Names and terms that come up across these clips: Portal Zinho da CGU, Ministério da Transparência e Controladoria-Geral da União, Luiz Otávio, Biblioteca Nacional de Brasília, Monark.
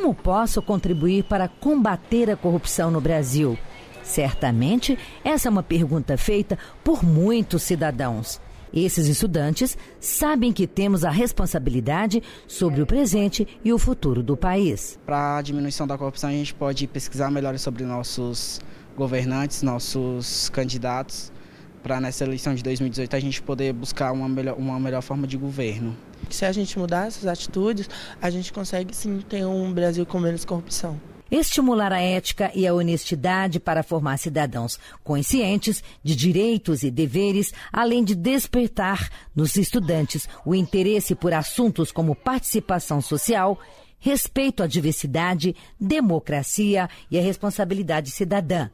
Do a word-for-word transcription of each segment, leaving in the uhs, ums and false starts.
Como posso contribuir para combater a corrupção no Brasil? Certamente, essa é uma pergunta feita por muitos cidadãos. Esses estudantes sabem que temos a responsabilidade sobre o presente e o futuro do país. Para a diminuição da corrupção, a gente pode pesquisar melhor sobre nossos governantes, nossos candidatos, para nessa eleição de dois mil e dezoito a gente poder buscar uma melhor, uma melhor forma de governo. Se a gente mudar essas atitudes, a gente consegue sim ter um Brasil com menos corrupção. Estimular a ética e a honestidade para formar cidadãos conscientes de direitos e deveres, além de despertar nos estudantes o interesse por assuntos como participação social, respeito à diversidade, democracia e a responsabilidade cidadã.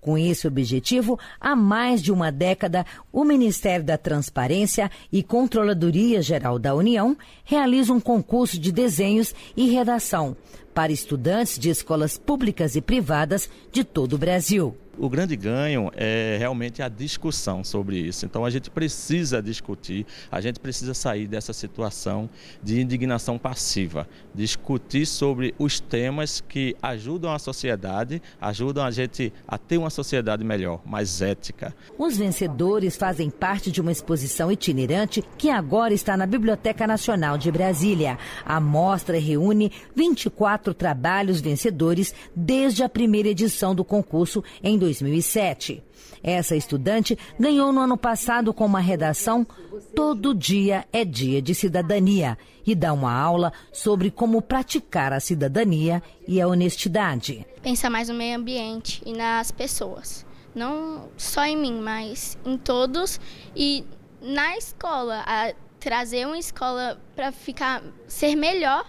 Com esse objetivo, há mais de uma década, o Ministério da Transparência e Controladoria-Geral da União realiza um concurso de desenhos e redação para estudantes de escolas públicas e privadas de todo o Brasil. O grande ganho é realmente a discussão sobre isso. Então a gente precisa discutir, a gente precisa sair dessa situação de indignação passiva, discutir sobre os temas que ajudam a sociedade, ajudam a gente a ter uma sociedade melhor, mais ética. Os vencedores fazem parte de uma exposição itinerante que agora está na Biblioteca Nacional de Brasília. A mostra reúne vinte e quatro trabalhos vencedores desde a primeira edição do concurso em dois mil e sete. Essa estudante ganhou no ano passado com uma redação "Todo dia é dia de cidadania" e dá uma aula sobre como praticar a cidadania e a honestidade. Pensar mais no meio ambiente e nas pessoas, não só em mim, mas em todos e na escola, a trazer uma escola para ficar ser melhor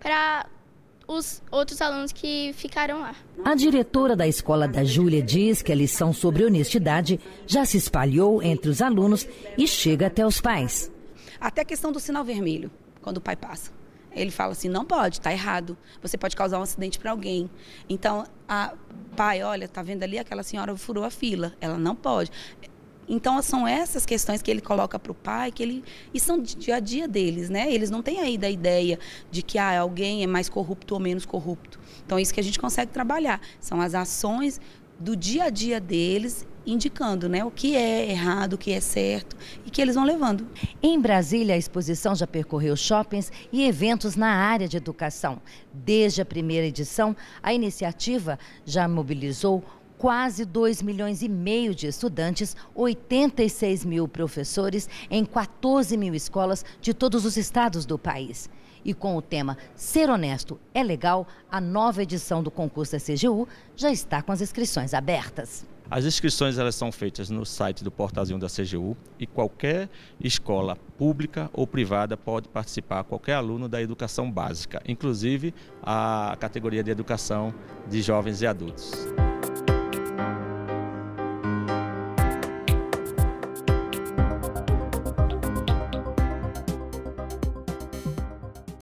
para os outros alunos que ficaram lá. A diretora da escola da Júlia diz que a lição sobre honestidade já se espalhou entre os alunos e chega até os pais. Até a questão do sinal vermelho, quando o pai passa. Ele fala assim, não pode, está errado, você pode causar um acidente para alguém. Então, a pai, olha, está vendo ali, aquela senhora furou a fila, ela não pode. Então, são essas questões que ele coloca para o pai, que ele, e são de dia a dia deles, né? Eles não têm aí da ideia de que ah, alguém é mais corrupto ou menos corrupto. Então, é isso que a gente consegue trabalhar. São as ações do dia a dia deles, indicando, né, o que é errado, o que é certo e que eles vão levando. Em Brasília, a exposição já percorreu shoppings e eventos na área de educação. Desde a primeira edição, a iniciativa já mobilizou quase dois milhões e meio de estudantes, oitenta e seis mil professores em quatorze mil escolas de todos os estados do país. E com o tema Ser Honesto é Legal, a nova edição do concurso da C G U já está com as inscrições abertas. As inscrições elas são feitas no site do Portal Zinho da C G U e qualquer escola pública ou privada pode participar, qualquer aluno da educação básica, inclusive a categoria de educação de jovens e adultos.